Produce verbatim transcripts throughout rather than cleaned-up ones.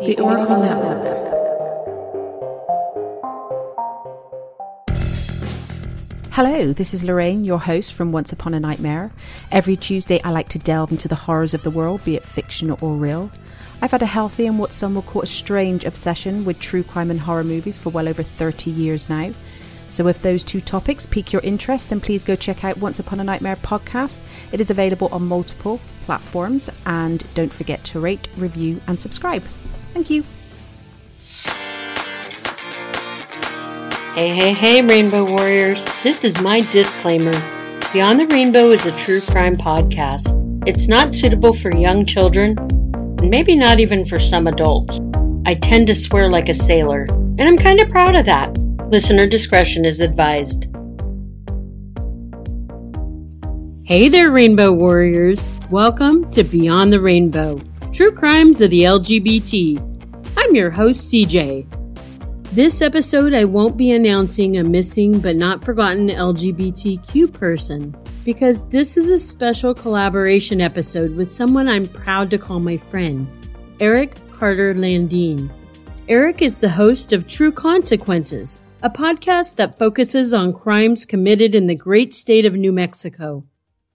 The Oracle Network. Hello, this is Lorraine, your host from Once Upon a Nightmare. Every Tuesday I like to delve into the horrors of the world, be it fictional or real. I've had a healthy and what some will call a strange obsession with true crime and horror movies for well over thirty years now. So if those two topics pique your interest, then please go check out Once Upon a Nightmare podcast. It is available on multiple platforms, and don't forget to rate, review and subscribe. Thank you. Hey, hey, hey, Rainbow Warriors. This is my disclaimer. Beyond the Rainbow is a true crime podcast. It's not suitable for young children, and maybe not even for some adults. I tend to swear like a sailor, and I'm kind of proud of that. Listener discretion is advised. Hey there, Rainbow Warriors. Welcome to Beyond the Rainbow, True Crimes of the L G B T. I'm your host, C J. This episode, I won't be announcing a missing but not forgotten L G B T Q person, because this is a special collaboration episode with someone I'm proud to call my friend, Eric Carter Landine. Eric is the host of True Consequences, a podcast that focuses on crimes committed in the great state of New Mexico.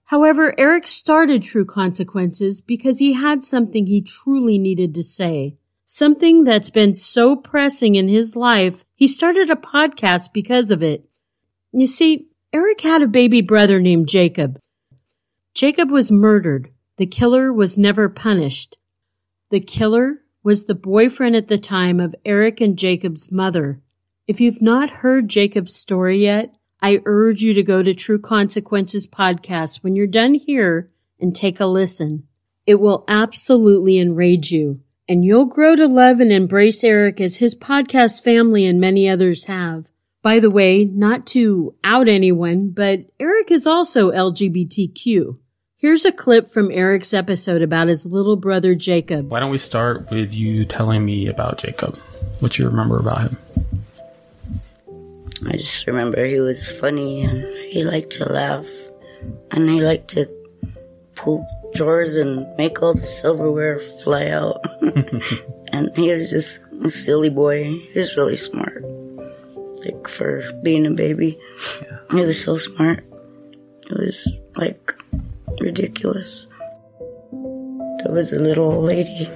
However, Eric started True Consequences because he had something he truly needed to say, something that's been so pressing in his life, he started a podcast because of it. You see, Eric had a baby brother named Jacob. Jacob was murdered. The killer was never punished. The killer was the boyfriend at the time of Eric and Jacob's mother. If you've not heard Jacob's story yet, I urge you to go to True Consequences Podcast when you're done here and take a listen. It will absolutely enrage you, and you'll grow to love and embrace Eric as his podcast family and many others have. By the way, not to out anyone, but Eric is also L G B T Q. Here's a clip from Eric's episode about his little brother Jacob. Why don't we start with you telling me about Jacob, what you remember about him? I just remember he was funny, and he liked to laugh, and he liked to pull drawers and make all the silverware fly out. And he was just a silly boy. He was really smart, like for being a baby. Yeah. He was so smart. It was like ridiculous. There was a little old lady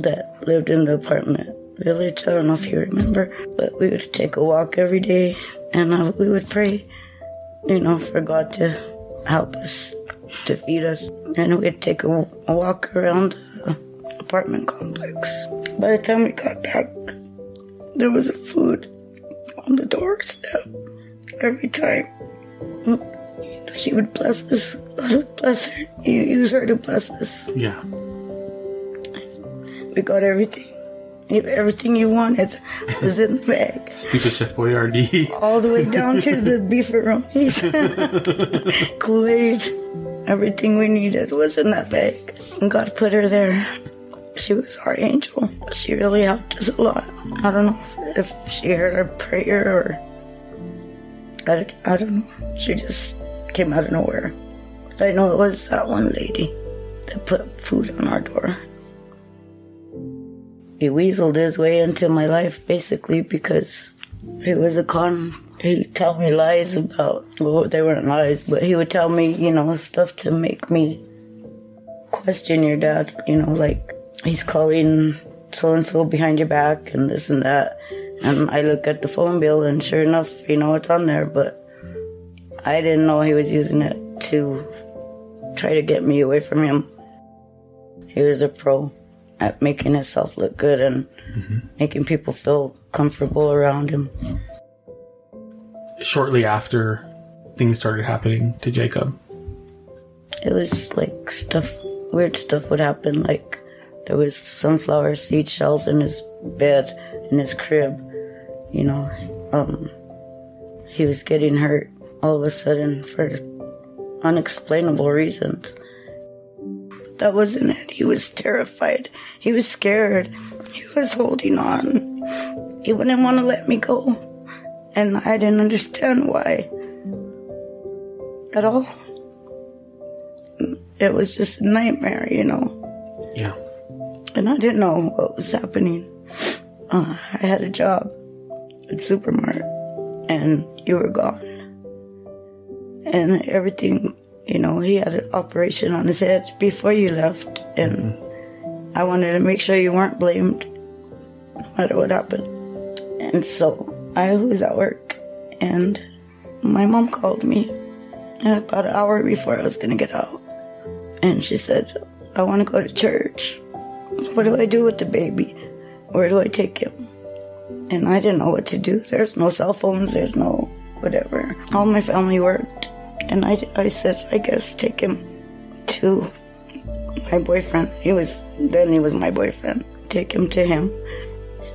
that lived in the apartment village. I don't know if you remember, but we would take a walk every day, and uh, we would pray, you know, for God to help us, to feed us. And we'd take a, a walk around the apartment complex. By the time we got back, there was a food on the doorstep every time. She would bless us. God would bless her. He used her to bless us. Yeah. We got everything. Everything you wanted was in the bag. Stupid Chef Boyardee. All the way down to the beefaroonies, Kool-Aid. Everything we needed was in that bag. And God put her there. She was our angel. She really helped us a lot. I don't know if she heard our prayer or... I, I don't know. She just came out of nowhere. But I know it was that one lady that put food on our door. He weaseled his way into my life, basically, because he was a con. He'd tell me lies about, well, they weren't lies, but he would tell me, you know, stuff to make me question your dad. You know, like, he's calling so-and-so behind your back and this and that. And I look at the phone bill, and sure enough, you know, it's on there. But I didn't know he was using it to try to get me away from him. He was a pro at making himself look good and mm-hmm. making people feel comfortable around him. Shortly after, things started happening to Jacob. It was like stuff, weird stuff would happen. Like there was sunflower seed shells in his bed, in his crib. You know, um, he was getting hurt all of a sudden for unexplainable reasons. That wasn't it. He was terrified. He was scared. He was holding on. He wouldn't want to let me go. And I didn't understand why. At all. It was just a nightmare, you know. Yeah. and I didn't know what was happening. Uh, I had a job at Supermart, and you were gone. And everything, you know, he had an operation on his head before you left, and mm-hmm. I wanted to make sure you weren't blamed, no matter what happened. And so I was at work, and my mom called me about an hour before I was going to get out. And she said, I want to go to church. What do I do with the baby? Where do I take him? And I didn't know what to do. There's no cell phones. There's no whatever. All my family worked. And I, I said, I guess take him to my boyfriend. He was, then he was my boyfriend. Take him to him.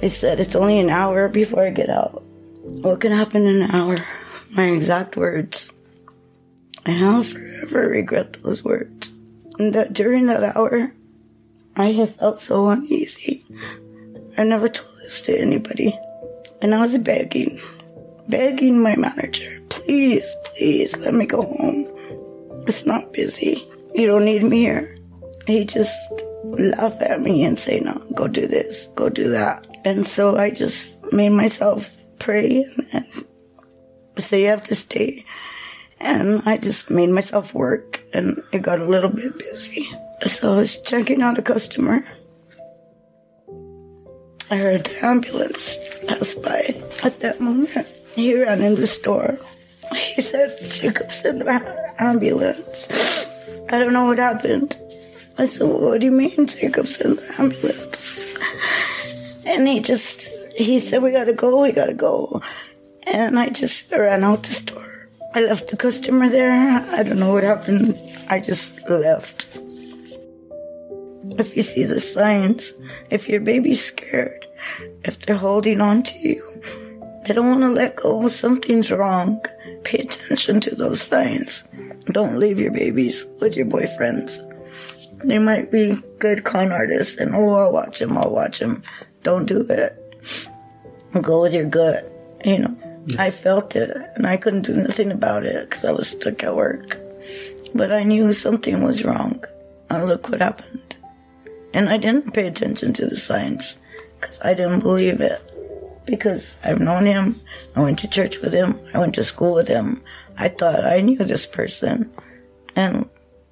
I said, it's only an hour before I get out. What can happen in an hour? My exact words. And I'll forever regret those words. And that during that hour, I have felt so uneasy. I never told this to anybody. And I was begging, begging my manager, please, please let me go home. It's not busy. You don't need me here. He just laughed at me and say, no, go do this, go do that. And so I just made myself pray and say, you have to stay. And I just made myself work, and it got a little bit busy. So I was checking out a customer. I heard the ambulance pass by. At that moment, he ran in the store. He said, Jacob's in the ambulance. I don't know what happened. I said, what do you mean, Jacob's in the ambulance? And he just, he said, we gotta go, we gotta go. And I just ran out the store. I left the customer there. I don't know what happened. I just left. If you see the signs, if your baby's scared, if they're holding on to you, they don't want to let go, something's wrong. Pay attention to those signs. Don't leave your babies with your boyfriends. They might be good con artists and, oh, I'll watch them, I'll watch them. Don't do it. Go with your gut, you know. I felt it, and I couldn't do nothing about it because I was stuck at work. But I knew something was wrong, and look what happened. And I didn't pay attention to the signs because I didn't believe it. Because I've known him, I went to church with him, I went to school with him. I thought I knew this person, and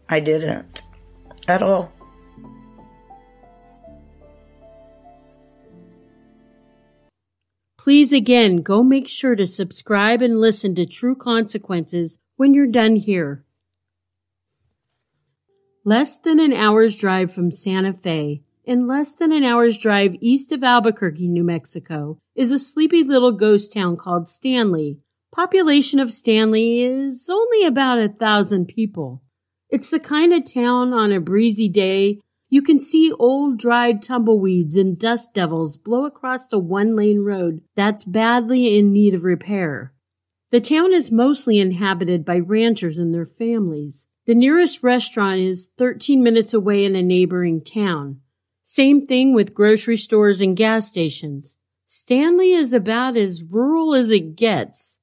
I didn't at all. Please again, go make sure to subscribe and listen to True Consequences when you're done here. Less than an hour's drive from Santa Fe and less than an hour's drive east of Albuquerque, New Mexico, is a sleepy little ghost town called Stanley. Population of Stanley is only about a thousand people. It's the kind of town on a breezy day you can see old dried tumbleweeds and dust devils blow across a one-lane road that's badly in need of repair. The town is mostly inhabited by ranchers and their families. The nearest restaurant is thirteen minutes away in a neighboring town. Same thing with grocery stores and gas stations. Stanley is about as rural as it gets.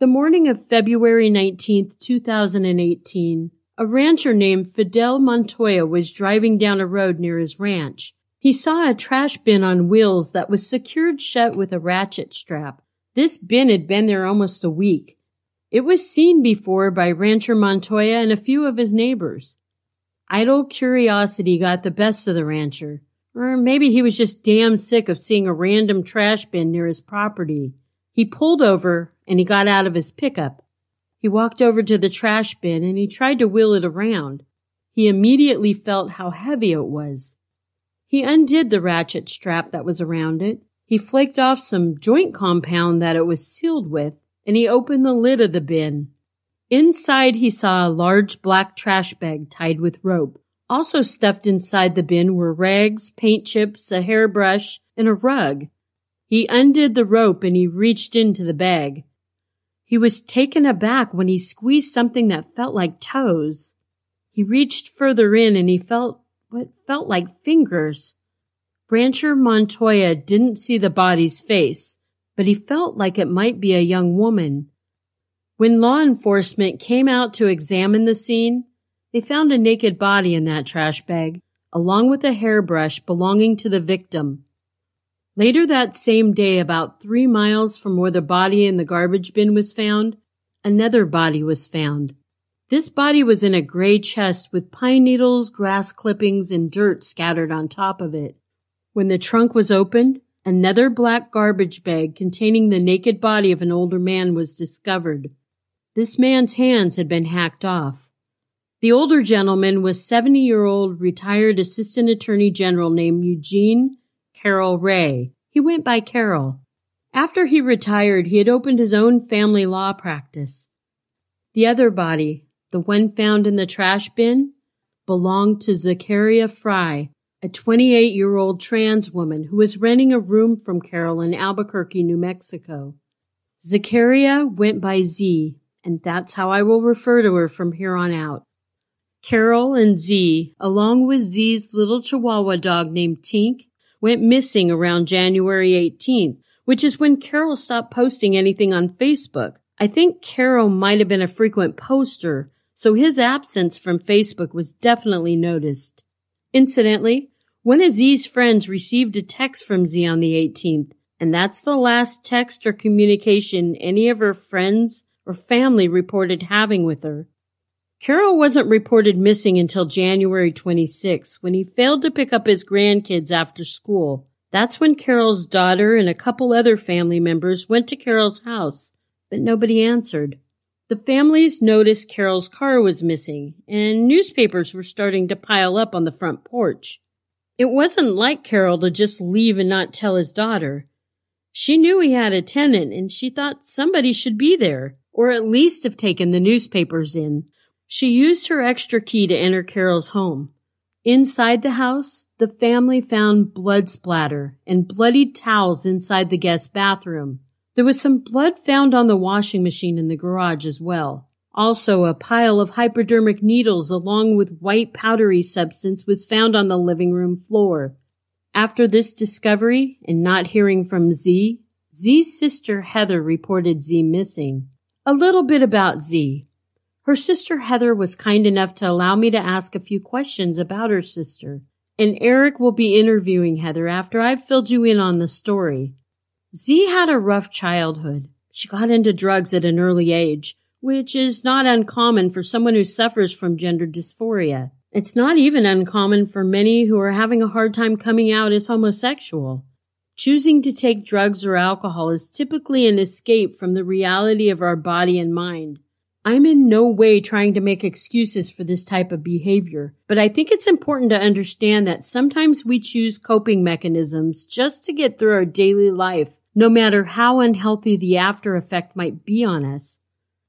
The morning of February nineteenth, two thousand eighteen, a rancher named Fidel Montoya was driving down a road near his ranch. He saw a trash bin on wheels that was secured shut with a ratchet strap. This bin had been there almost a week. It was seen before by rancher Montoya and a few of his neighbors. Idle curiosity got the best of the rancher. Or maybe he was just damn sick of seeing a random trash bin near his property. He pulled over and he got out of his pickup. He walked over to the trash bin and he tried to wheel it around. He immediately felt how heavy it was. He undid the ratchet strap that was around it. He flaked off some joint compound that it was sealed with, and he opened the lid of the bin. Inside he saw a large black trash bag tied with rope. Also stuffed inside the bin were rags, paint chips, a hairbrush, and a rug. He undid the rope and he reached into the bag. He was taken aback when he squeezed something that felt like toes. He reached further in and he felt what felt like fingers. Rancher Montoya didn't see the body's face, but he felt like it might be a young woman. When law enforcement came out to examine the scene, they found a naked body in that trash bag, along with a hairbrush belonging to the victim. Later that same day, about three miles from where the body in the garbage bin was found, another body was found. This body was in a gray chest with pine needles, grass clippings, and dirt scattered on top of it. When the trunk was opened, another black garbage bag containing the naked body of an older man was discovered. This man's hands had been hacked off. The older gentleman was seventy-year-old retired assistant attorney general named Eugene Carroll Ray. He went by Carroll. After he retired, he had opened his own family law practice. The other body, the one found in the trash bin, belonged to Zakaria Fry, a twenty-eight-year-old trans woman who was renting a room from Carroll in Albuquerque, New Mexico. Zakaria went by Z, and that's how I will refer to her from here on out. Carroll and Z, along with Z's little Chihuahua dog named Tink, went missing around January eighteenth, which is when Carroll stopped posting anything on Facebook. I think Carroll might have been a frequent poster, so his absence from Facebook was definitely noticed. Incidentally, one of Z's friends received a text from Z on the eighteenth, and that's the last text or communication any of her friends or family reported having with her. Carroll wasn't reported missing until January twenty-sixth, when he failed to pick up his grandkids after school. That's when Carroll's daughter and a couple other family members went to Carroll's house, but nobody answered. The families noticed Carroll's car was missing, and newspapers were starting to pile up on the front porch. It wasn't like Carroll to just leave and not tell his daughter. She knew he had a tenant, and she thought somebody should be there, or at least have taken the newspapers in. She used her extra key to enter Carroll's home. Inside the house, the family found blood splatter and bloodied towels inside the guest bathroom. There was some blood found on the washing machine in the garage as well. Also, a pile of hypodermic needles along with white powdery substance was found on the living room floor. After this discovery and not hearing from Z, Z's sister Heather reported Z missing. A little bit about Z. Her sister Heather was kind enough to allow me to ask a few questions about her sister, and Eric will be interviewing Heather after I've filled you in on the story. Z had a rough childhood. She got into drugs at an early age, which is not uncommon for someone who suffers from gender dysphoria. It's not even uncommon for many who are having a hard time coming out as homosexual. Choosing to take drugs or alcohol is typically an escape from the reality of our body and mind. I'm in no way trying to make excuses for this type of behavior, but I think it's important to understand that sometimes we choose coping mechanisms just to get through our daily life, no matter how unhealthy the after effect might be on us.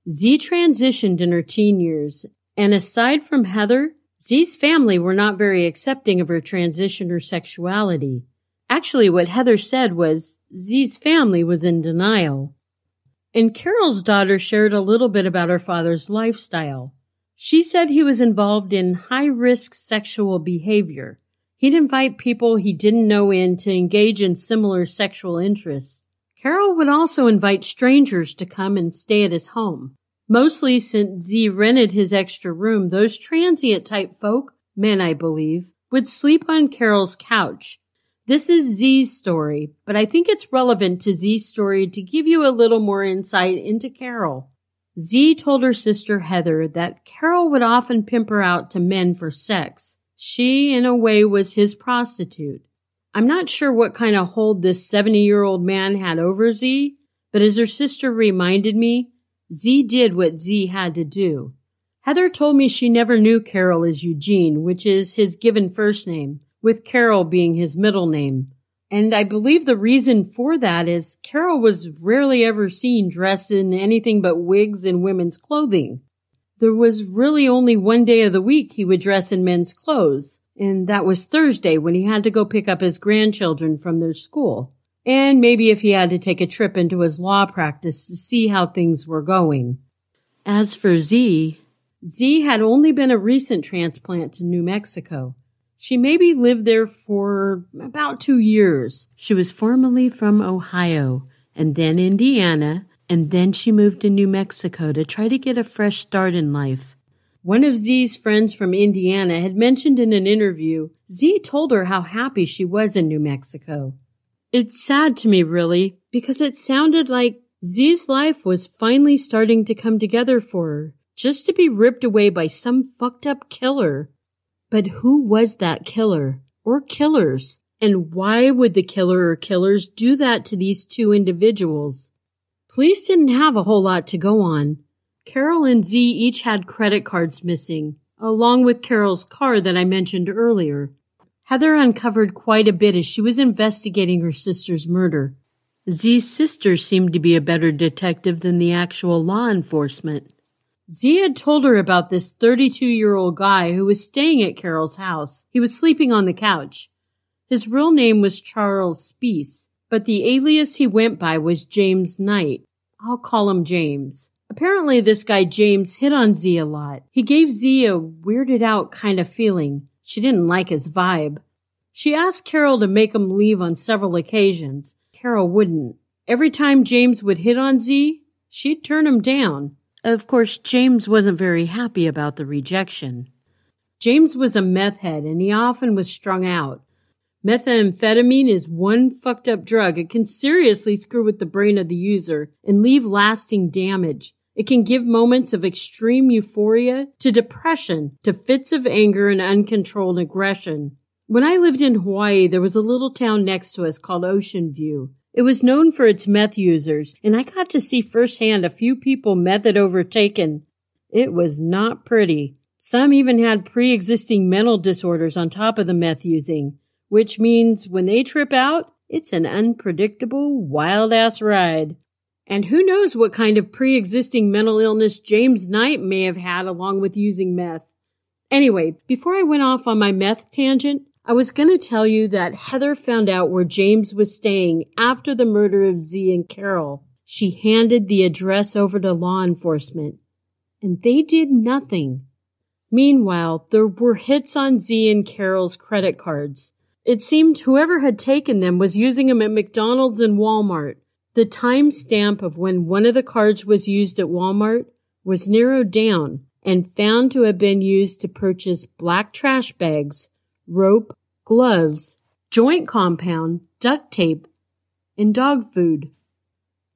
Z transitioned in her teen years, and aside from Heather, Z's family were not very accepting of her transition or sexuality. Actually, what Heather said was Z's family was in denial. And Carroll's daughter shared a little bit about her father's lifestyle. She said he was involved in high-risk sexual behavior. He'd invite people he didn't know in to engage in similar sexual interests. Carroll would also invite strangers to come and stay at his home. Mostly since Z rented his extra room, those transient-type folk, men I believe, would sleep on Carroll's couch. This is Z's story, but I think it's relevant to Z's story to give you a little more insight into Carroll. Z told her sister Heather that Carroll would often pimp her out to men for sex. She, in a way, was his prostitute. I'm not sure what kind of hold this seventy-year-old man had over Z, but as her sister reminded me, Z did what Z had to do. Heather told me she never knew Carroll as Eugene, which is his given first name, with Carroll being his middle name. And I believe the reason for that is Carroll was rarely ever seen dressed in anything but wigs and women's clothing. There was really only one day of the week he would dress in men's clothes, and that was Thursday when he had to go pick up his grandchildren from their school, and maybe if he had to take a trip into his law practice to see how things were going. As for Z, Z had only been a recent transplant to New Mexico. She maybe lived there for about two years. She was formerly from Ohio, and then Indiana, and then she moved to New Mexico to try to get a fresh start in life. One of Z's friends from Indiana had mentioned in an interview, Z told her how happy she was in New Mexico. It's sad to me, really, because it sounded like Z's life was finally starting to come together for her, just to be ripped away by some fucked-up killer. But who was that killer, or killers? And why would the killer or killers do that to these two individuals? Police didn't have a whole lot to go on. Carroll and Z each had credit cards missing, along with Carroll's car that I mentioned earlier. Heather uncovered quite a bit as she was investigating her sister's murder. Z's sister seemed to be a better detective than the actual law enforcement. Z had told her about this thirty-two-year-old guy who was staying at Carroll's house. He was sleeping on the couch. His real name was Charles Speece, but the alias he went by was James Knight. I'll call him James. Apparently this guy James hit on Z a lot. He gave Z a weirded-out kind of feeling. She didn't like his vibe. She asked Carroll to make him leave on several occasions. Carroll wouldn't. Every time James would hit on Z, she'd turn him down. Of course, James wasn't very happy about the rejection. James was a meth head, and he often was strung out. Methamphetamine is one fucked up drug. It can seriously screw with the brain of the user and leave lasting damage. It can give moments of extreme euphoria to depression, to fits of anger and uncontrolled aggression. When I lived in Hawaii, there was a little town next to us called Ocean View. It was known for its meth users, and I got to see firsthand a few people meth had overtaken. It was not pretty. Some even had pre-existing mental disorders on top of the meth using, which means when they trip out, it's an unpredictable, wild-ass ride. And who knows what kind of pre-existing mental illness James Knight may have had along with using meth. Anyway, before I went off on my meth tangent, I was going to tell you that Heather found out where James was staying after the murder of Z and Carroll. She handed the address over to law enforcement, and they did nothing. Meanwhile, there were hits on Z and Carroll's credit cards. It seemed whoever had taken them was using them at McDonald's and Walmart. The time stamp of when one of the cards was used at Walmart was narrowed down and found to have been used to purchase black trash bags, rope, gloves, joint compound, duct tape, and dog food.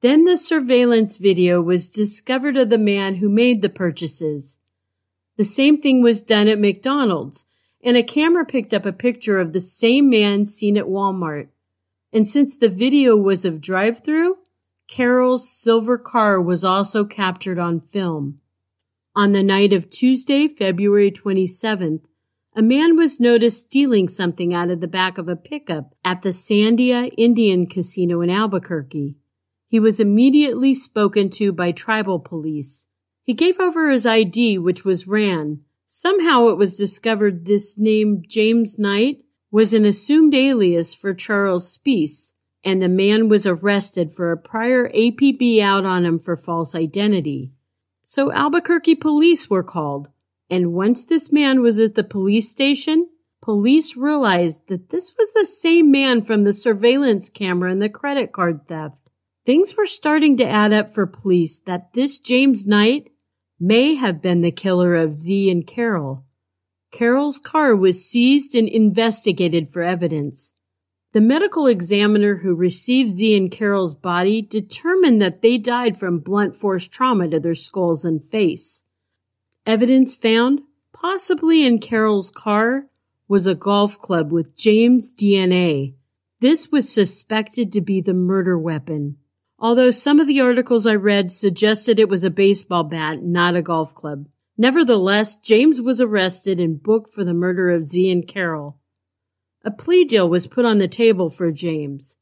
Then the surveillance video was discovered of the man who made the purchases. The same thing was done at McDonald's, and a camera picked up a picture of the same man seen at Walmart. And since the video was of drive-through, Carroll's silver car was also captured on film. On the night of Tuesday, February twenty-seventh, a man was noticed stealing something out of the back of a pickup at the Sandia Indian Casino in Albuquerque. He was immediately spoken to by tribal police. He gave over his I D, which was R A N. Somehow it was discovered this name, James Knight, was an assumed alias for Charles Speece, and the man was arrested for a prior A P B out on him for false identity. So Albuquerque police were called, and once this man was at the police station, police realized that this was the same man from the surveillance camera and the credit card theft. Things were starting to add up for police that this James Knight may have been the killer of Z and Carroll. Carroll's car was seized and investigated for evidence. The medical examiner who received Z and Carroll's body determined that they died from blunt force trauma to their skulls and face. Evidence found, possibly in Carroll's car, was a golf club with James' D N A. This was suspected to be the murder weapon, although some of the articles I read suggested it was a baseball bat, not a golf club. Nevertheless, James was arrested and booked for the murder of Z and Carroll. A plea deal was put on the table for James.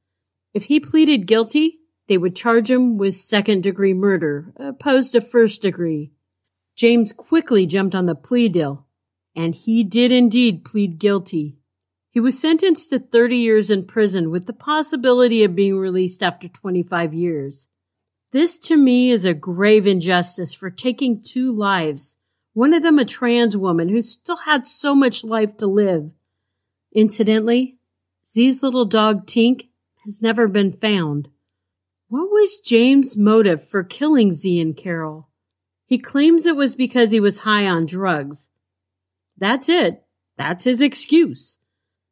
If he pleaded guilty, they would charge him with second-degree murder, opposed to first-degree. James quickly jumped on the plea deal, and he did indeed plead guilty. He was sentenced to thirty years in prison with the possibility of being released after twenty-five years. This, to me, is a grave injustice for taking two lives, one of them a trans woman who still had so much life to live. Incidentally, Z's little dog, Tink, has never been found. What was James' motive for killing Z and Carroll? He claims it was because he was high on drugs. That's it. That's his excuse.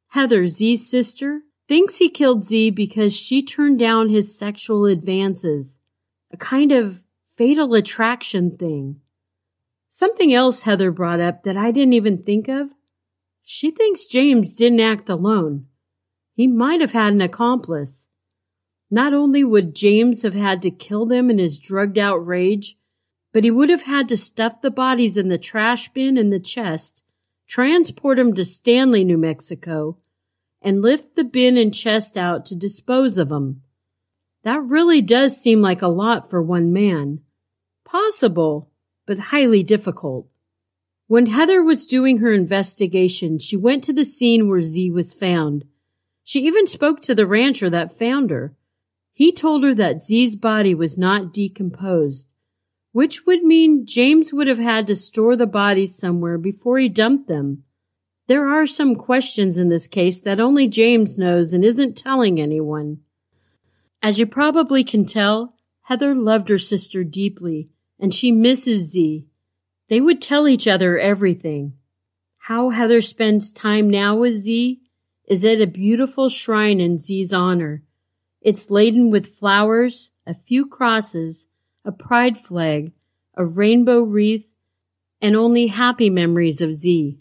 Heather, Z's sister, thinks he killed Z because she turned down his sexual advances. A kind of fatal attraction thing. Something else Heather brought up that I didn't even think of. She thinks James didn't act alone. He might have had an accomplice. Not only would James have had to kill them in his drugged-out rage, but he would have had to stuff the bodies in the trash bin and the chest, transport them to Stanley, New Mexico, and lift the bin and chest out to dispose of them. That really does seem like a lot for one man. Possible, but highly difficult. When Heather was doing her investigation, she went to the scene where Z was found. She even spoke to the rancher that found her. He told her that Z's body was not decomposed, which would mean James would have had to store the bodies somewhere before he dumped them. There are some questions in this case that only James knows and isn't telling anyone. As you probably can tell, Heather loved her sister deeply, and she misses Z. They would tell each other everything. How Heather spends time now with Z is at a beautiful shrine in Z's honor. It's laden with flowers, a few crosses, a pride flag, a rainbow wreath, and only happy memories of Z.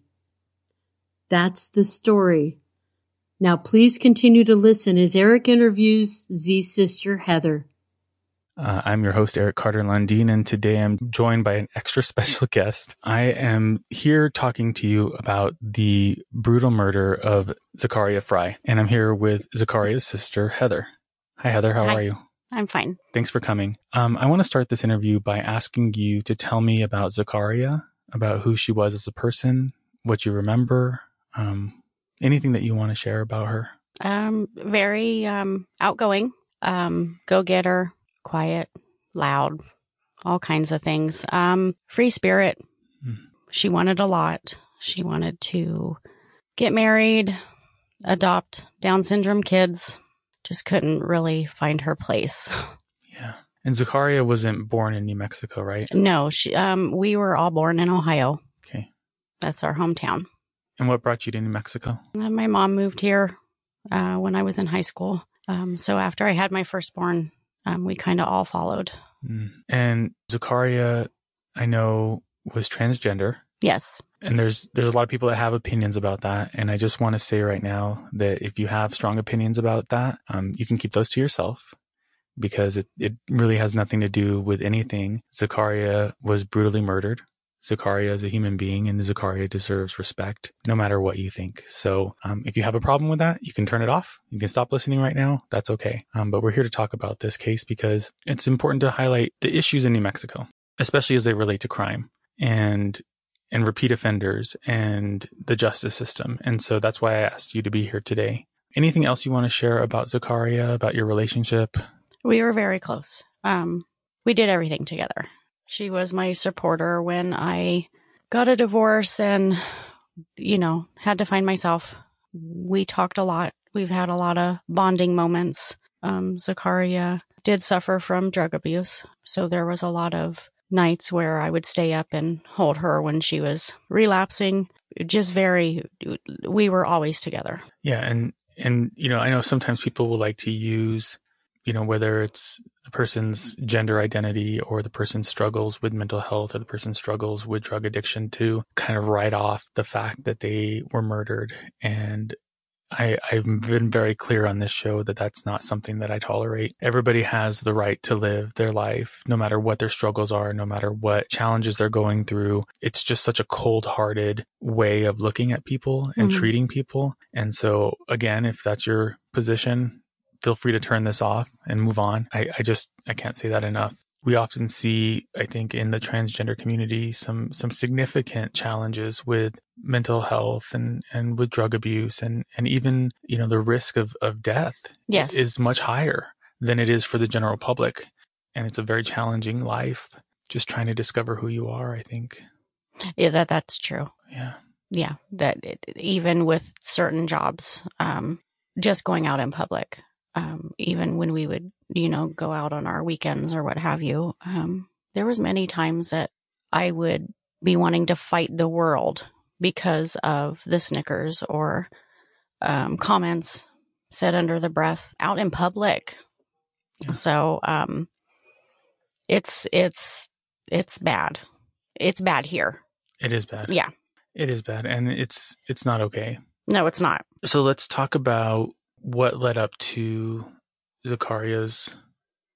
That's the story. Now please continue to listen as Eric interviews Z's sister, Heather. Uh, I'm your host, Eric Carter Lundeen, and today I'm joined by an extra special guest. I am here talking to you about the brutal murder of Zakaria Fry, and I'm here with Zakaria's sister, Heather. Hi, Heather. How Hi. are you? I'm fine. Thanks for coming. Um, I want to start this interview by asking you to tell me about Zakaria, about who she was as a person, what you remember, um, anything that you want to share about her. Um, very um, outgoing, um, go-getter, quiet, loud, all kinds of things. Um, free spirit. Mm. She wanted a lot. She wanted to get married, adopt Down syndrome kids. Just couldn't really find her place. Yeah. And Zakaria wasn't born in New Mexico, right? No, she, um, we were all born in Ohio. Okay. That's our hometown. And what brought you to New Mexico? Uh, my mom moved here uh, when I was in high school. Um, so after I had my firstborn, um, we kind of all followed. Mm. And Zakaria, I know, was transgender. Yes. And there's there's a lot of people that have opinions about that. And I just want to say right now that if you have strong opinions about that, um, you can keep those to yourself because it, it really has nothing to do with anything. Zakaria was brutally murdered. Zakaria is a human being and Zakaria deserves respect no matter what you think. So um, if you have a problem with that, you can turn it off. You can stop listening right now. That's okay. Um, but we're here to talk about this case because it's important to highlight the issues in New Mexico, especially as they relate to crime. And and repeat offenders and the justice system. And so that's why I asked you to be here today. Anything else you want to share about Zakaria, about your relationship? We were very close. Um, we did everything together. She was my supporter when I got a divorce and, you know, had to find myself. We talked a lot. We've had a lot of bonding moments. Um, Zakaria did suffer from drug abuse. So there was a lot of nights where I would stay up and hold her when she was relapsing. Just very, we were always together. Yeah. And, and, you know, I know sometimes people will like to use, you know, whether it's the person's gender identity or the person struggles with mental health or the person struggles with drug addiction to kind of write off the fact that they were murdered. And I, I've been very clear on this show that that's not something that I tolerate. Everybody has the right to live their life, no matter what their struggles are, no matter what challenges they're going through. It's just such a cold-hearted way of looking at people and mm-hmm. treating people. And so, again, if that's your position, feel free to turn this off and move on. I, I just, I can't say that enough. We often see, I think, in the transgender community, some some significant challenges with mental health and, and with drug abuse and, and even, you know, the risk of, of death yes. is much higher than it is for the general public. And it's a very challenging life, just trying to discover who you are, I think. Yeah, that, that's true. Yeah. Yeah, that it, even with certain jobs, um, just going out in public. Um, even when we would, you know, go out on our weekends or what have you, um, there was many times that I would be wanting to fight the world because of the snickers or um, comments said under the breath out in public. Yeah. So um, it's it's it's bad. It's bad here. It is bad. Yeah, it is bad, and it's it's not okay. No, it's not. So let's talk about what led up to Zakaria's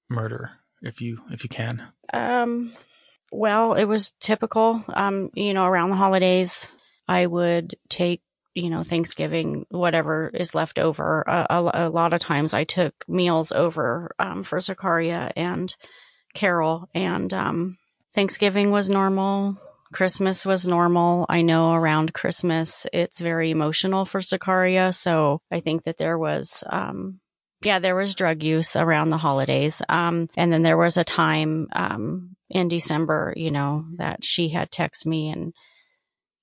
murder, if you if you can. Um. Well, it was typical. Um, you know, around the holidays, I would take, you know, Thanksgiving, whatever is left over. A, a, a lot of times I took meals over um, for Zakaria and Carol. And um, Thanksgiving was normal. Christmas was normal. I know around Christmas, it's very emotional for Zakaria. So I think that there was... Um, Yeah, there was drug use around the holidays. Um, and then there was a time um, in December, you know, that she had texted me and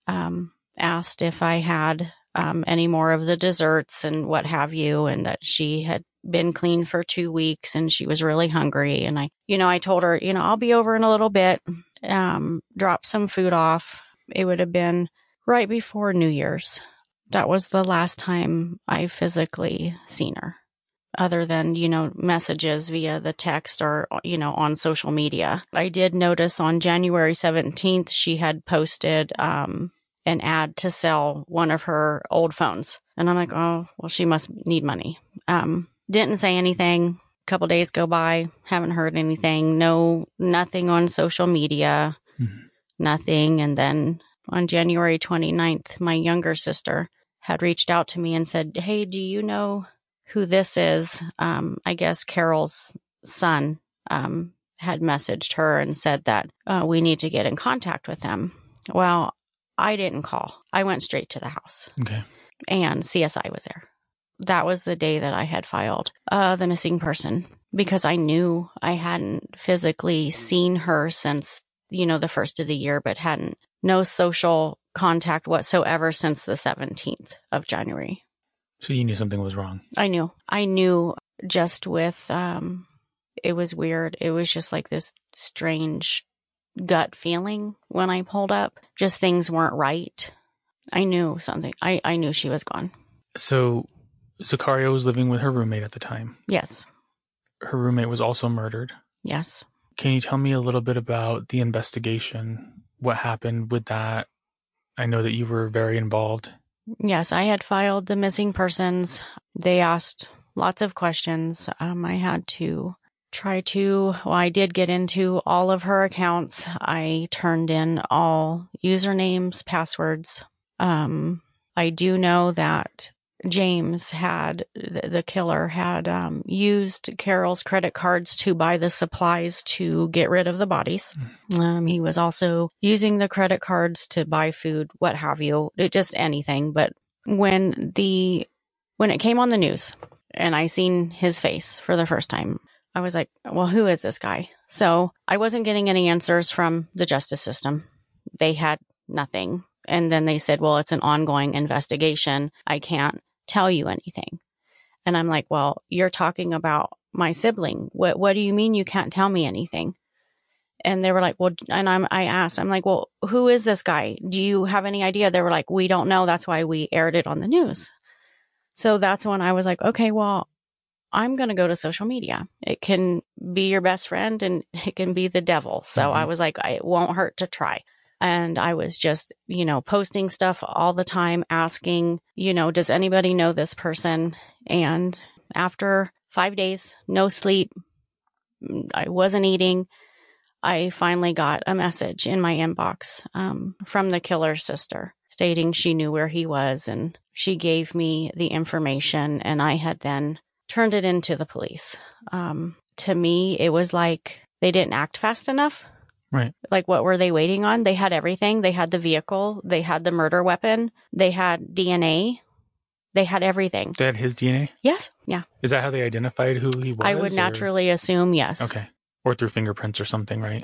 um, asked if I had um, any more of the desserts and what have you, and that she had been clean for two weeks and she was really hungry. And I, you know, I told her, you know, I'll be over in a little bit, um, drop some food off. It would have been right before New Year's. That was the last time I physically seen her. Other than, you know, messages via the text or, you know, on social media. I did notice on January seventeenth, she had posted um, an ad to sell one of her old phones. And I'm like, oh, well, she must need money. Um, didn't say anything. A couple days go by. Haven't heard anything. No, nothing on social media. Mm-hmm. Nothing. And then on January twenty-ninth, my younger sister had reached out to me and said, hey, do you know... who this is, um, I guess Carol's son um, had messaged her and said that uh, we need to get in contact with him. Well, I didn't call. I went straight to the house. Okay. And C S I was there. That was the day that I had filed uh, the missing person because I knew I hadn't physically seen her since, you know, the first of the year, but hadn't no social contact whatsoever since the seventeenth of January. So you knew something was wrong. I knew. I knew just with, um, it was weird. It was just like this strange gut feeling when I pulled up. Just things weren't right. I knew something. I, I knew she was gone. So Zakaria was living with her roommate at the time. Yes. Her roommate was also murdered. Yes. Can you tell me a little bit about the investigation? What happened with that? I know that you were very involved. Yes, I had filed the missing persons. They asked lots of questions. Um, I had to try to, well, I did get into all of her accounts. I turned in all usernames, passwords. Um, I do know that James had, the killer had um, used Carol's credit cards to buy the supplies to get rid of the bodies. Um, he was also using the credit cards to buy food, what have you, just anything. But when the when it came on the news and I seen his face for the first time, I was like, well, who is this guy? So I wasn't getting any answers from the justice system. They had nothing. And then they said, well, it's an ongoing investigation. I can't tell you anything. And I'm like, well, you're talking about my sibling. What what do you mean you can't tell me anything? And they were like, well, and I'm, I asked, I'm like, well, who is this guy? Do you have any idea? They were like, we don't know. That's why we aired it on the news. So that's when I was like, okay, well, I'm going to go to social media. It can be your best friend and it can be the devil. So mm-hmm. I was like, it won't hurt to try. And I was just, you know, posting stuff all the time, asking, you know, does anybody know this person? And after five days, no sleep, I wasn't eating. I finally got a message in my inbox um, from the killer's sister stating she knew where he was. And she gave me the information and I had then turned it into the police. Um, to me, it was like they didn't act fast enough. Right. Like, what were they waiting on? They had everything. They had the vehicle. They had the murder weapon. They had D N A. They had everything. They had his D N A? Yes. Yeah. Is that how they identified who he was? I would naturally or? assume yes. Okay. Or through fingerprints or something, right?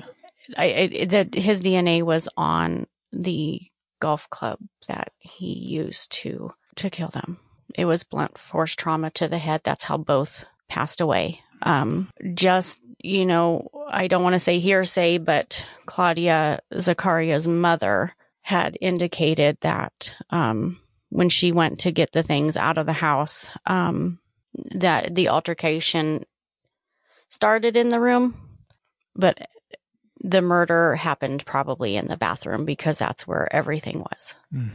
I, that his D N A was on the golf club that he used to, to kill them. It was blunt force trauma to the head. That's how both passed away. Um, just you know, I don't want to say hearsay, but Claudia, Zakaria's mother, had indicated that um, when she went to get the things out of the house, um, that the altercation started in the room, but the murder happened probably in the bathroom because that's where everything was. Mm.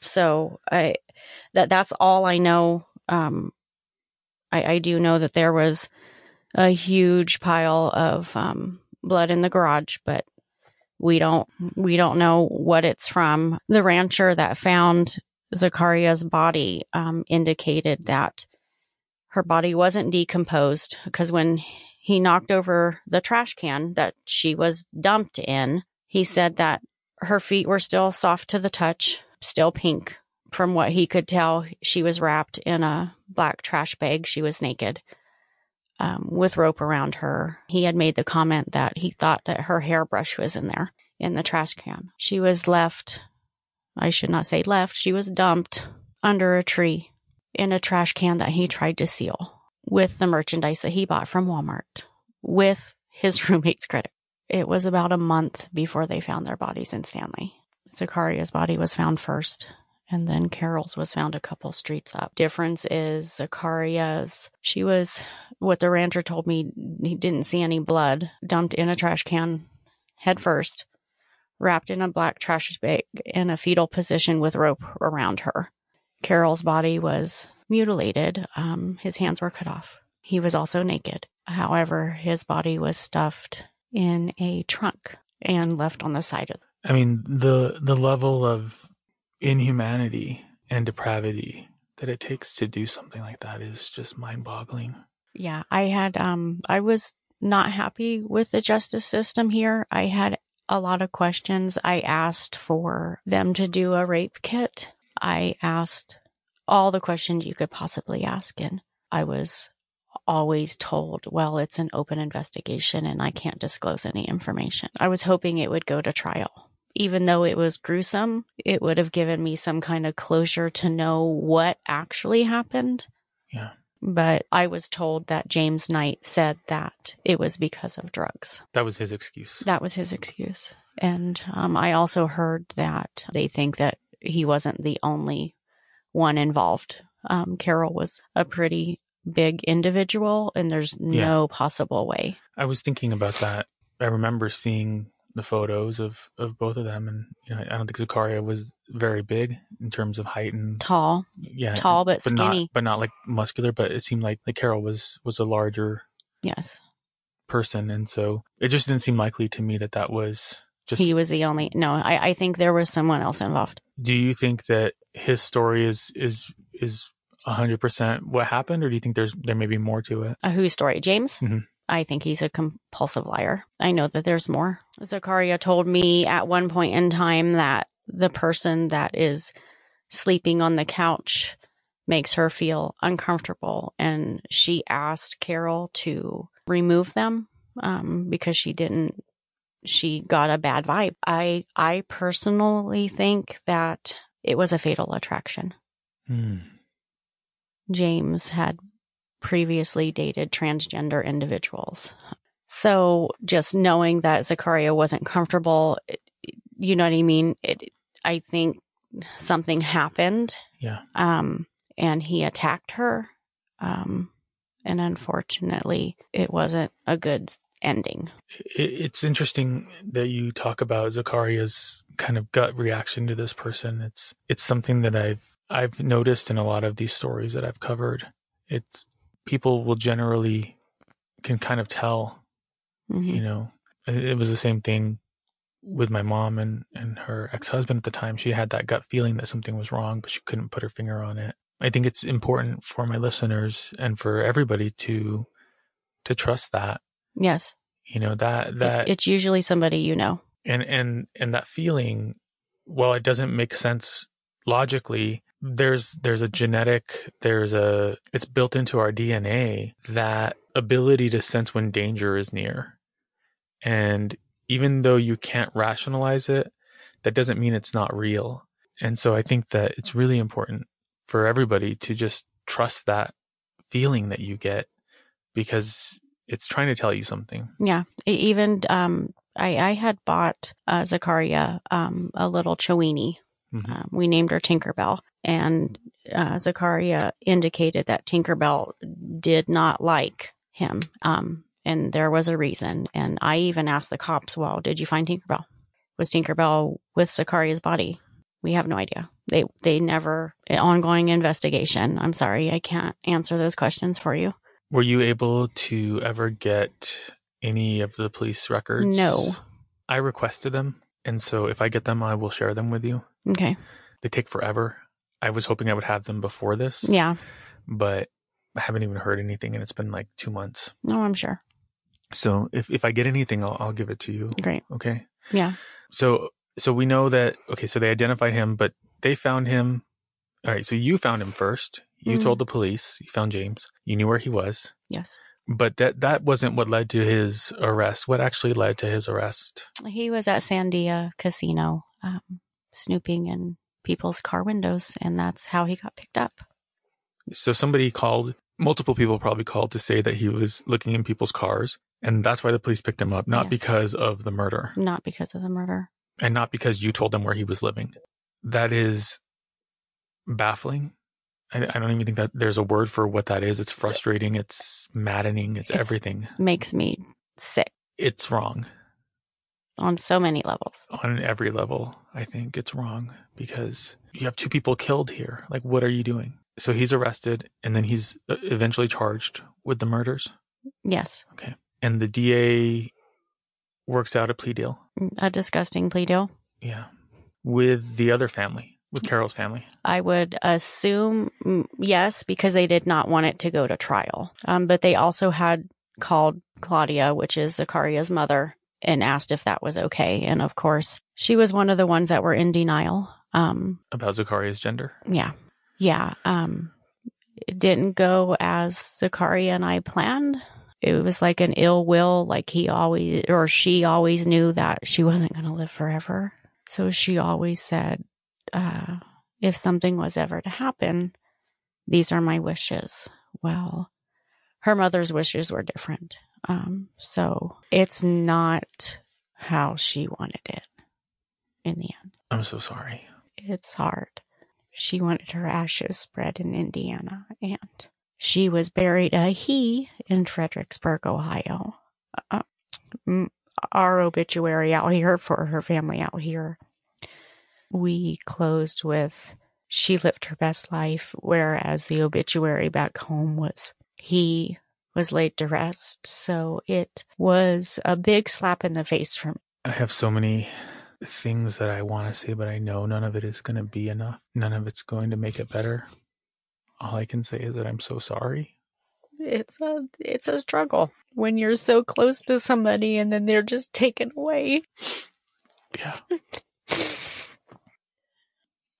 So I, that that's all I know. Um, I, I do know that there was a huge pile of um, blood in the garage, but we don't we don't know what it's from. The rancher that found Zakaria's body um, indicated that her body wasn't decomposed, because when he knocked over the trash can that she was dumped in, he said that her feet were still soft to the touch, still pink. From what he could tell, she was wrapped in a black trash bag. She was naked, um, with rope around her. He had made the comment that he thought that her hairbrush was in there, in the trash can. She was left, I should not say left, she was dumped under a tree in a trash can that he tried to seal with the merchandise that he bought from Walmart with his roommate's credit. It was about a month before they found their bodies in Stanley. Zakaria's body was found first, and then Carroll's was found a couple streets up. Difference is Zakaria's, she was, what the rancher told me, he didn't see any blood, dumped in a trash can head first, wrapped in a black trash bag in a fetal position with rope around her. Carroll's body was mutilated. Um, his hands were cut off. He was also naked. However, his body was stuffed in a trunk and left on the side of the- I mean, the the level of inhumanity and depravity that it takes to do something like that is just mind-boggling. Yeah, I had, um, I was not happy with the justice system here. I had a lot of questions. I asked for them to do a rape kit. I asked all the questions you could possibly ask, and I was always told, well, it's an open investigation and I can't disclose any information. I was hoping it would go to trial. Even though it was gruesome, it would have given me some kind of closure to know what actually happened. Yeah. But I was told that James Knight said that it was because of drugs. That was his excuse. That was his excuse. And um, I also heard that they think that he wasn't the only one involved. Um, Carroll was a pretty big individual, and there's yeah. no possible way. I was thinking about that. I remember seeing the photos of, of both of them, and you know, I don't think Zakaria was very big in terms of height and tall. Yeah, tall but, but skinny, not, but not like muscular. But it seemed like like Carroll was was a larger yes person, and so it just didn't seem likely to me that that was. Just, he was the only, no, I, I think there was someone else involved. Do you think that his story is, is, is one hundred percent what happened, or do you think there's, there may be more to it? Uh, whose story? James? Mm-hmm. I think he's a compulsive liar. I know that there's more. Zakaria told me at one point in time that the person that is sleeping on the couch makes her feel uncomfortable, and she asked Carroll to remove them um, because she didn't. She got a bad vibe. I I personally think that it was a fatal attraction. Mm. James had previously dated transgender individuals. So just knowing that Zakaria wasn't comfortable, it, you know what I mean? It, I think something happened. Yeah. Um, and he attacked her. Um, and unfortunately, it wasn't a good ending. It's interesting that you talk about Zakaria's kind of gut reaction to this person. It's it's something that I've I've noticed in a lot of these stories that I've covered. It's people will generally can kind of tell, mm-hmm. you know. It was the same thing with my mom and, and her ex-husband at the time. She had that gut feeling that something was wrong, but she couldn't put her finger on it. I think it's important for my listeners and for everybody to to trust that. Yes. You know, that, that it, it's usually somebody, you know, and, and, and that feeling, while it doesn't make sense logically, there's, there's a genetic, there's a, it's built into our D N A, that ability to sense when danger is near. And even though you can't rationalize it, that doesn't mean it's not real. And so I think that it's really important for everybody to just trust that feeling that you get, because it's trying to tell you something. Yeah. Even um, I, I had bought uh, Zakaria um, a little Chowini. Mm-hmm. Um, we named her Tinkerbell. And uh, Zakaria indicated that Tinkerbell did not like him. Um, and there was a reason. And I even asked the cops, well, did you find Tinkerbell? Was Tinkerbell with Zakaria's body? We have no idea. They they never, ongoing investigation. I'm sorry, I can't answer those questions for you. Were you able to ever get any of the police records? No. I requested them. And so if I get them, I will share them with you. Okay. They take forever. I was hoping I would have them before this. Yeah. But I haven't even heard anything, and it's been like two months. No, I'm sure. So if, if I get anything, I'll, I'll give it to you. Great. Okay. Yeah. So... So we know that, okay, so they identified him, but they found him. All right, so you found him first. You mm-hmm. told the police. You found James. You knew where he was. Yes. But that, that wasn't what led to his arrest. What actually led to his arrest? He was at Sandia Casino um, snooping in people's car windows, and that's how he got picked up. So somebody called, multiple people probably called to say that he was looking in people's cars, and that's why the police picked him up, not yes. because of the murder. Not because of the murder. And not because you told them where he was living. That is baffling. I, I don't even think that there's a word for what that is. It's frustrating. It's maddening. It's, it's everything. Makes me sick. It's wrong. On so many levels. On every level, I think it's wrong because you have two people killed here. Like, what are you doing? So he's arrested and then he's eventually charged with the murders? Yes. Okay. And the D A works out a plea deal. A disgusting plea deal. Yeah. With the other family, with Carol's family. I would assume yes, because they did not want it to go to trial. Um, but they also had called Claudia, which is Zakaria's mother, and asked if that was okay. And of course, she was one of the ones that were in denial. Um, About Zakaria's gender? Yeah. Yeah. Um, it didn't go as Zakaria and I planned. It was like an ill will, like he always or she always knew that she wasn't going to live forever. So she always said, uh, if something was ever to happen, these are my wishes. Well, her mother's wishes were different. Um, so it's not how she wanted it in the end. I'm so sorry. It's hard. She wanted her ashes spread in Indiana, and she was buried a he in Fredericksburg, Ohio. Uh, our obituary out here for her family out here. We closed with she lived her best life, whereas the obituary back home was he was laid to rest. So it was a big slap in the face for me. I have so many things that I want to say, but I know none of it is going to be enough. None of it's going to make it better. All I can say is that I'm so sorry. It's a it's a struggle when you're so close to somebody and then they're just taken away. Yeah.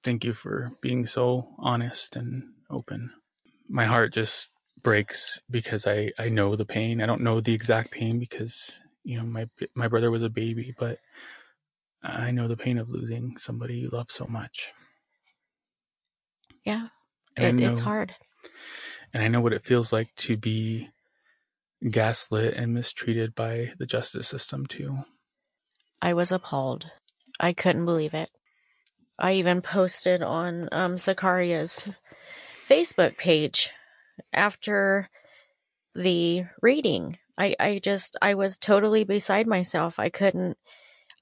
Thank you for being so honest and open. My heart just breaks because I, I know the pain. I don't know the exact pain because, you know, my my brother was a baby, but I know the pain of losing somebody you love so much. Yeah. It, know, it's hard. And I know what it feels like to be gaslit and mistreated by the justice system, too. I was appalled. I couldn't believe it. I even posted on um, Zakaria's Facebook page after the reading. I, I just, I was totally beside myself. I couldn't,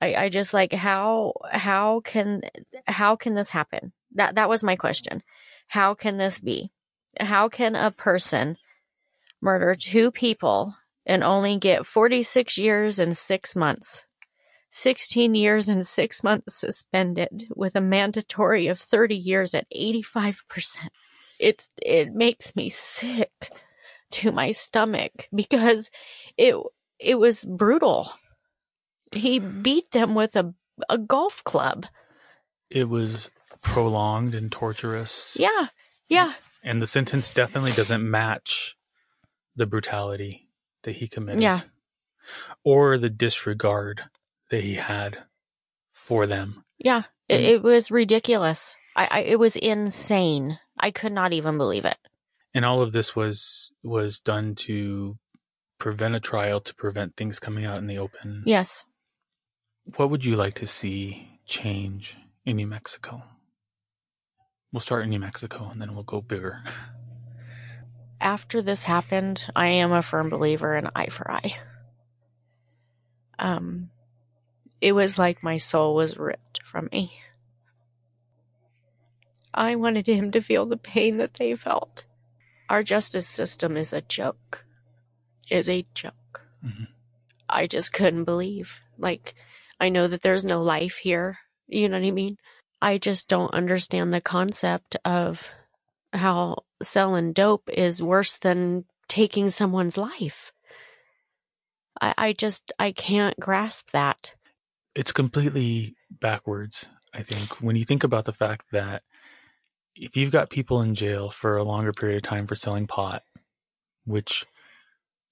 I, I just like, how, how can, how can this happen? That, that was my question. How can this be? How can a person murder two people and only get forty-six years and six months, sixteen years and six months suspended with a mandatory of thirty years at eighty-five percent? It's, it makes me sick to my stomach because it, it was brutal. He beat them with a, a golf club. It was prolonged and torturous. Yeah. Yeah. And the sentence definitely doesn't match the brutality that he committed. Yeah. Or the disregard that he had for them. Yeah. It, it was ridiculous. I, I it was insane. I could not even believe it. And all of this was was done to prevent a trial, to prevent things coming out in the open. Yes. What would you like to see change in New Mexico? We'll start in New Mexico and then we'll go bigger. After this happened, I am a firm believer in eye for eye. Um, it was like my soul was ripped from me. I wanted him to feel the pain that they felt. Our justice system is a joke. Is a joke. Mm-hmm. I just couldn't believe. Like, I know that there's no life here. You know what I mean? I just don't understand the concept of how selling dope is worse than taking someone's life. I, I just, I can't grasp that. It's completely backwards, I think. When you think about the fact that if you've got people in jail for a longer period of time for selling pot, which,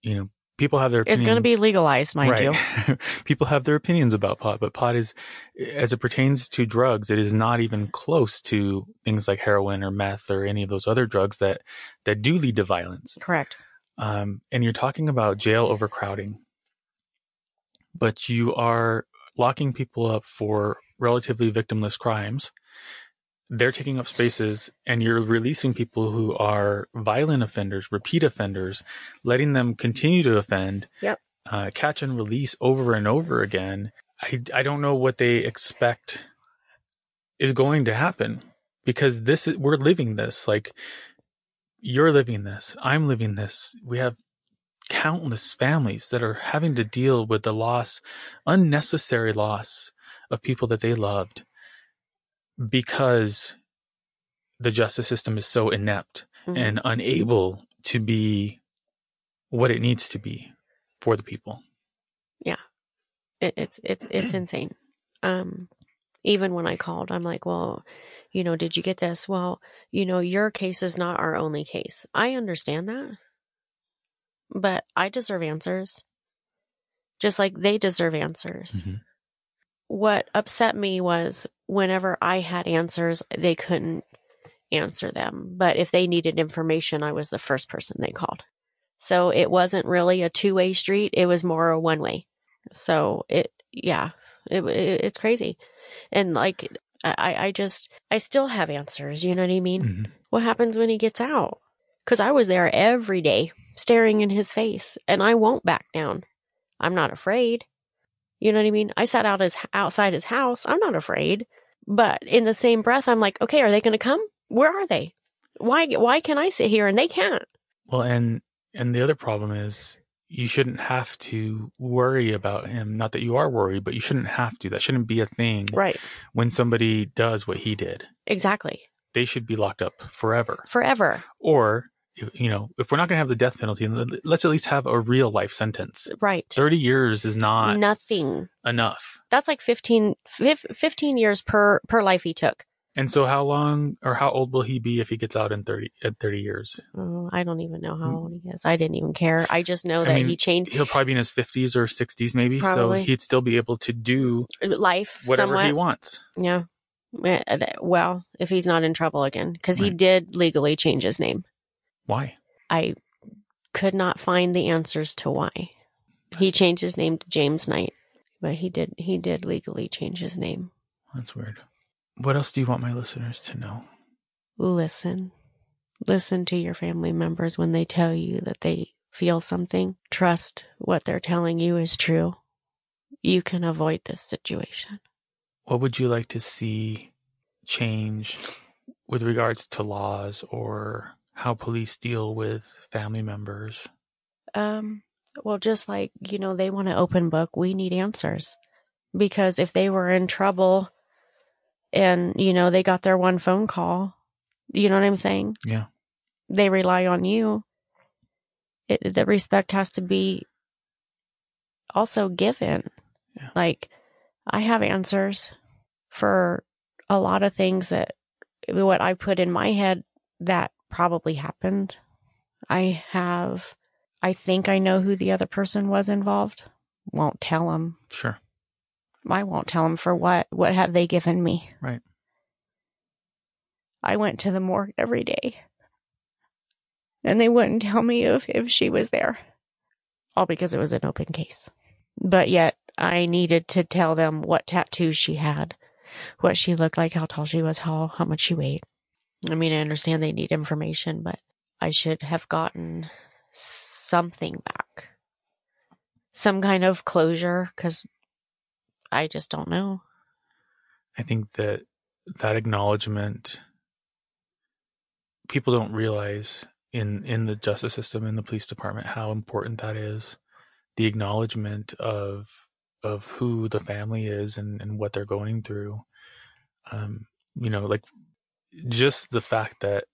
you know, people have their opinions. It's going to be legalized, mind right. you. People have their opinions about pot, but pot is, as it pertains to drugs, it is not even close to things like heroin or meth or any of those other drugs that, that do lead to violence. Correct. Um, and you're talking about jail overcrowding, but you are locking people up for relatively victimless crimes. They're taking up spaces, and you're releasing people who are violent offenders, repeat offenders, letting them continue to offend, yep. uh, catch and release over and over again. I, I don't know what they expect is going to happen, because this is, we're living this. Like, you're living this. I'm living this. We have countless families that are having to deal with the loss, unnecessary loss of people that they loved, because the justice system is so inept mm-hmm. and unable to be what it needs to be for the people. Yeah. It, it's, it's, it's insane. Um, even when I called, I'm like, well, you know, did you get this? Well, you know, your case is not our only case. I understand that, but I deserve answers just like they deserve answers. Mm-hmm. What upset me was whenever I had answers, they couldn't answer them. But if they needed information, I was the first person they called. So it wasn't really a two-way street. It was more a one-way. So it, yeah, it, it, it's crazy. And like, I, I just, I still have answers. You know what I mean? Mm-hmm. What happens when he gets out? Because I was there every day staring in his face, and I won't back down. I'm not afraid. You know what I mean? I sat out his, outside his house. I'm not afraid. But in the same breath, I'm like, okay, are they going to come? Where are they? Why Why can I sit here and they can't? Well, and and the other problem is you shouldn't have to worry about him. Not that you are worried, but you shouldn't have to. That shouldn't be a thing. Right. When somebody does what he did. Exactly. They should be locked up forever. Forever. Or, you know, if we're not going to have the death penalty, let's at least have a real life sentence. Right. thirty years is not nothing enough. That's like fifteen, fifteen years per, per life he took. And so how long or how old will he be if he gets out in thirty, at thirty years? Oh, I don't even know how old he is. I didn't even care. I just know that I mean, he changed. He'll probably be in his fifties or sixties maybe. Probably. So he'd still be able to do life whatever somewhat. He wants. Yeah. Well, if he's not in trouble again, because right. he did legally change his name. Why? I could not find the answers to why. That's he changed his name to James Knight, but he did he did legally change his name. That's weird. What else do you want my listeners to know? Listen. Listen to your family members when they tell you that they feel something. Trust what they're telling you is true. You can avoid this situation. What would you like to see change with regards to laws or how police deal with family members? Um, well, just like, you know, they want an open book. We need answers, because if they were in trouble and, you know, they got their one phone call, you know what I'm saying? Yeah. They rely on you. It, the respect has to be also given. Yeah. Like, I have answers for a lot of things that what I put in my head that probably happened. I have, I think I know who the other person was involved. Won't tell him. Sure. I won't tell him for what? What have they given me? Right. I went to the morgue every day, and they wouldn't tell me if, if she was there. all because it was an open case. But yet I needed to tell them what tattoos she had, what she looked like, how tall she was, how, how much she weighed. I mean, I understand they need information, but I should have gotten something back. Some kind of closure, because I just don't know. I think that that acknowledgement, people don't realize in, in the justice system, in the police department, how important that is. The acknowledgement of of who the family is and, and what they're going through. Um, you know, like just the fact that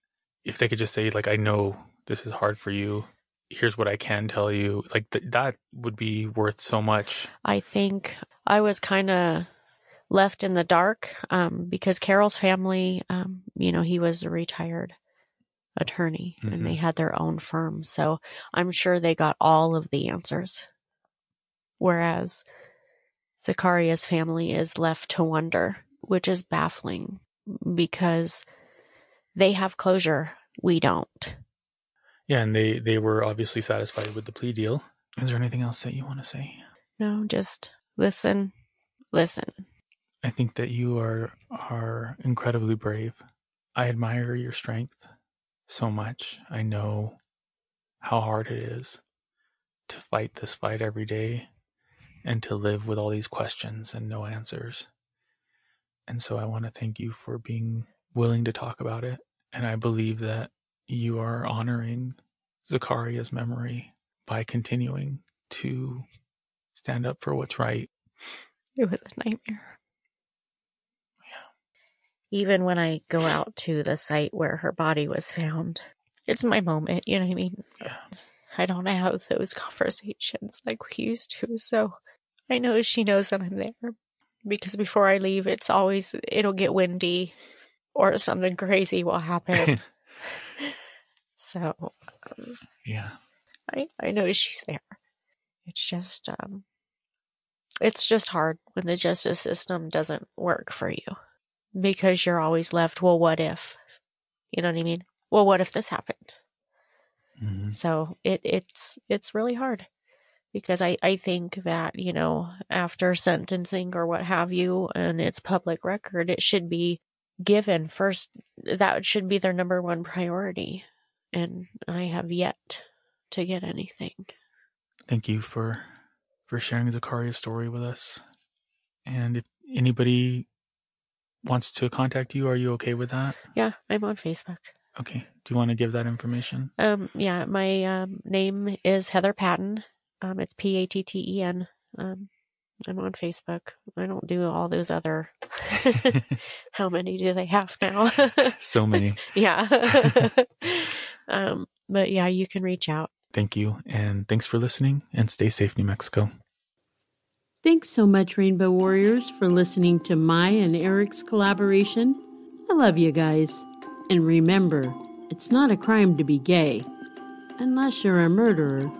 if they could just say, like, I know this is hard for you. Here's what I can tell you. Like th- that would be worth so much. I think I was kind of left in the dark um, because Carroll's family, um, you know, he was a retired attorney mm-hmm. and they had their own firm. So I'm sure they got all of the answers. Whereas Zakaria's family is left to wonder, which is baffling because they have closure. We don't. Yeah, and they, they were obviously satisfied with the plea deal. Is there anything else that you want to say? No, just listen, listen. I think that you are are incredibly brave. I admire your strength so much. I know how hard it is to fight this fight every day and to live with all these questions and no answers. And so I want to thank you for being willing to talk about it. And I believe that you are honoring Zakaria's memory by continuing to stand up for what's right. It was a nightmare. Yeah. Even when I go out to the site where her body was found, it's my moment, you know what I mean? Yeah. I don't have those conversations like we used to, so I know she knows that I'm there. Because before I leave, it's always, it'll get windy or something crazy will happen. So, um, yeah, I, I know she's there. It's just, um, it's just hard when the justice system doesn't work for you because you're always left, well, what if, you know what I mean? Well, what if this happened? Mm-hmm. So it, it's, it's really hard because I, I think that, you know, after sentencing or what have you, and it's public record, it should be given first. That should be their number one priority. And I have yet to get anything. Thank you for for sharing Zakaria's story with us. And if anybody wants to contact you, are you okay with that? Yeah, I'm on Facebook. Okay. Do you want to give that information? Um. Yeah, my um, name is Heather Patton. Um, it's P A T T E N. Um, I'm on Facebook. I don't do all those other... How many do they have now? So many. Yeah. Um, but yeah, you can reach out. Thank you. And thanks for listening and stay safe, New Mexico. Thanks so much, Rainbow Warriors, for listening to my and Eric's collaboration. I love you guys. And remember, it's not a crime to be gay, unless you're a murderer.